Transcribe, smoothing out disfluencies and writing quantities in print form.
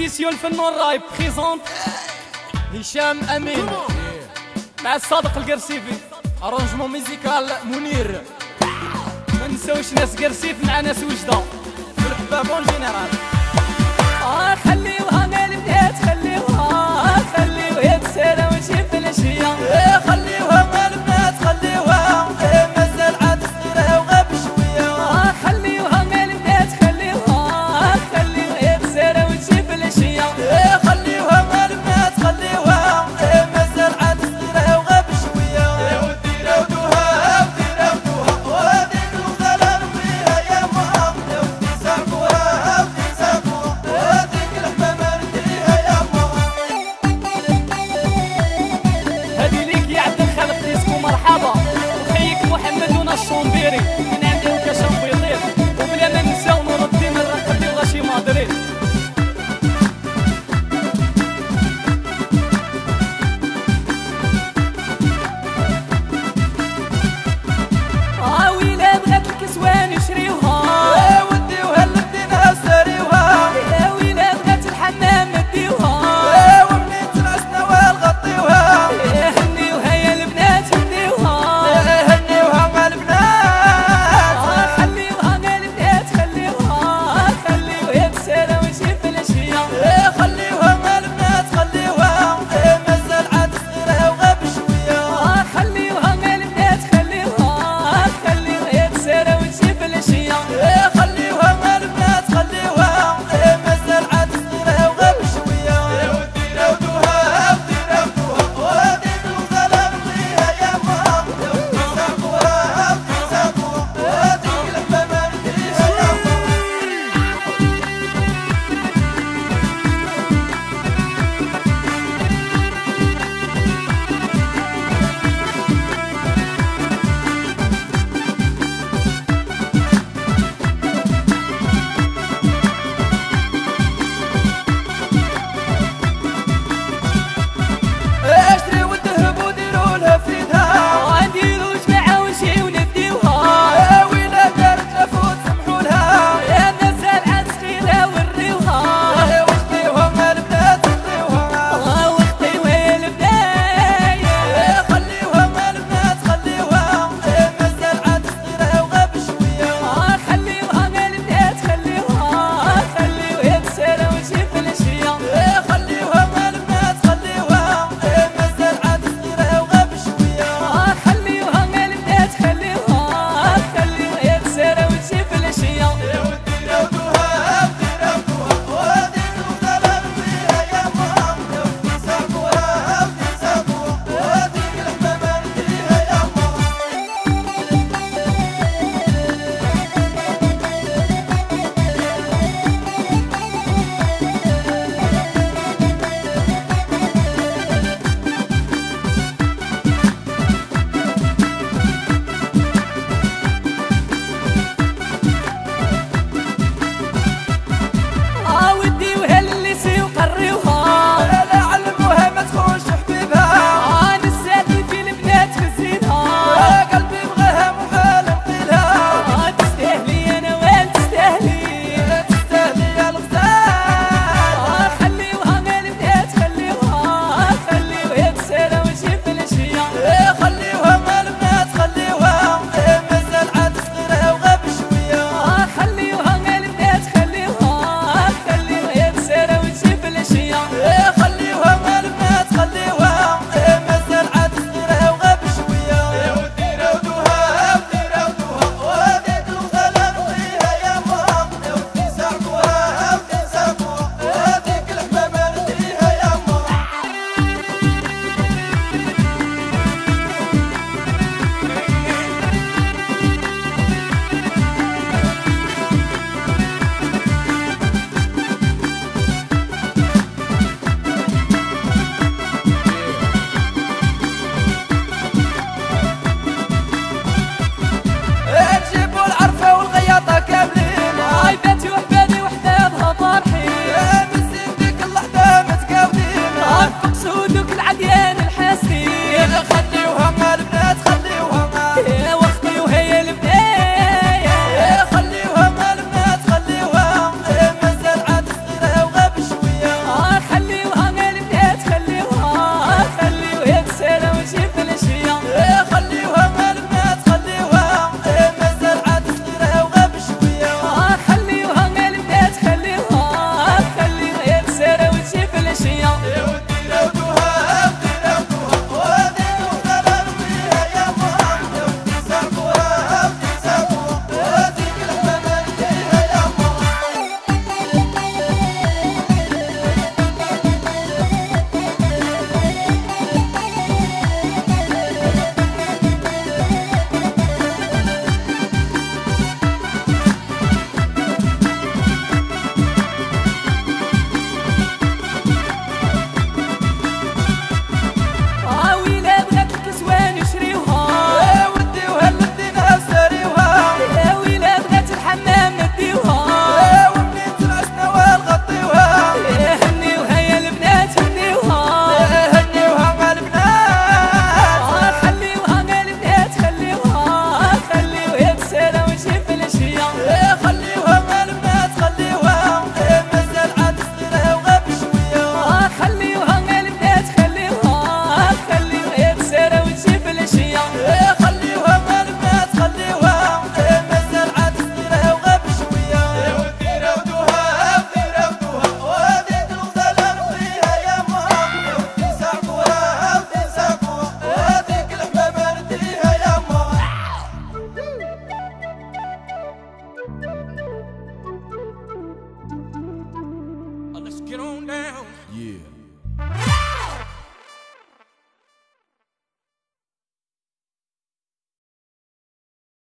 ديسيو الفنان رايب بريزونت هشام امين مع صادق القرسيفي، ارانجمون ميزيكال منير. ما نساوش ناس قرسيف مع ناس وجده في الحباب اون جينيرال.